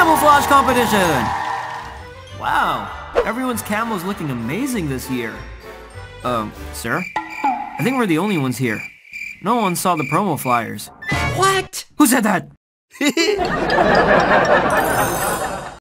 Camouflage competition! Wow, everyone's camo is looking amazing this year. Sir? I think we're the only ones here. No one saw the promo flyers. What? Who said that?